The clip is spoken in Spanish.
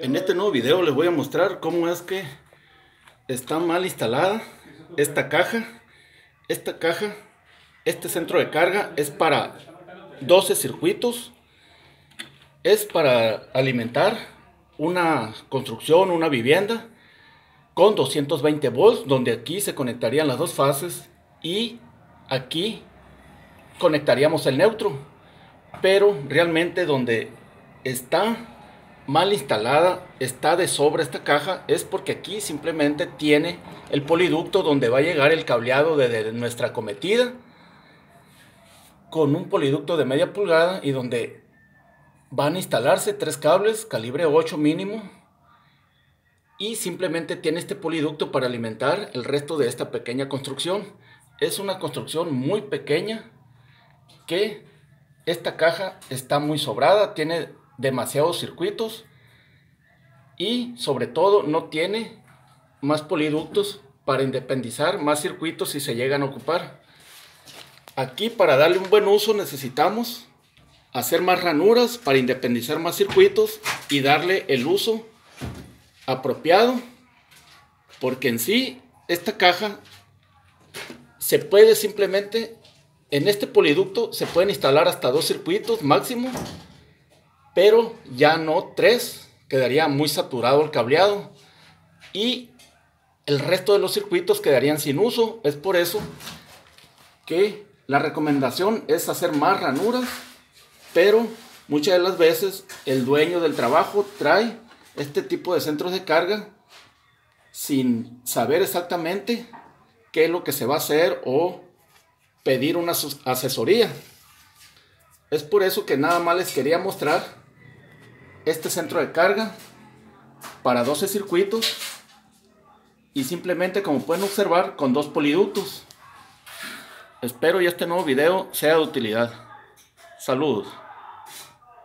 En este nuevo video les voy a mostrar cómo es que está mal instalada esta caja. Este centro de carga es para 12 circuitos. Es para alimentar una construcción, una vivienda con 220 volts, donde aquí se conectarían las dos fases y aquí conectaríamos el neutro. Pero realmente donde está mal instalada, está de sobra esta caja, es porque aquí simplemente tiene el poliducto donde va a llegar el cableado de nuestra acometida, con un poliducto de media pulgada, y donde van a instalarse tres cables calibre 8 mínimo, y simplemente tiene este poliducto para alimentar el resto de esta pequeña construcción. Es una construcción muy pequeña, que esta caja está muy sobrada, tiene demasiados circuitos y sobre todo no tiene más poliductos para independizar más circuitos si se llegan a ocupar. Aquí, para darle un buen uso, necesitamos hacer más ranuras para independizar más circuitos y darle el uso apropiado, porque en sí esta caja se puede simplemente, en este poliducto se pueden instalar hasta dos circuitos máximo, pero ya no tres, quedaría muy saturado el cableado y el resto de los circuitos quedarían sin uso. Es por eso que la recomendación es hacer más ranuras, pero muchas de las veces el dueño del trabajo trae este tipo de centros de carga sin saber exactamente qué es lo que se va a hacer o pedir una asesoría. Es por eso que nada más les quería mostrar este centro de carga para 12 circuitos y simplemente, como pueden observar, con dos poliductos. Espero y este nuevo video sea de utilidad. Saludos.